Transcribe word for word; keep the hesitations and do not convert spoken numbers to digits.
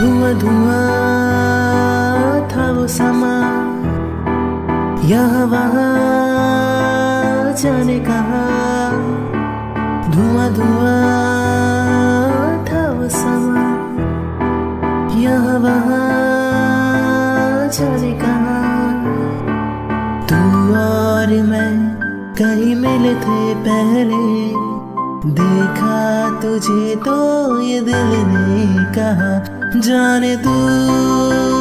धुआं धुआं था वो समा, यहाँ वहाँ जाने कहा। धुआं धुआं था वो समा, यहाँ वहाँ जाने कहा। तू और मैं कहीं मिले थे पहले, देखा तुझे तो ये दिल ने कहा, जाने तू